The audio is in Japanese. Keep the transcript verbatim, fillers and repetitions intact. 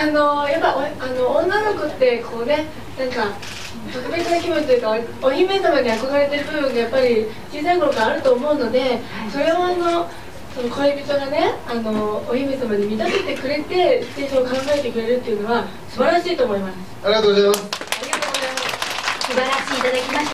あのやっぱあの女の子ってこうね、なんか特別な気分というか、お, お姫様に憧れてる部分がやっぱり小さい頃からあると思うので、それをあのその恋人がね、あのお姫様に満たしてくれて、シチュエーションを考えてくれるっていうのは素晴らしいと思います。ありがとうございます。ありがとうございます。素晴らしいいただきました。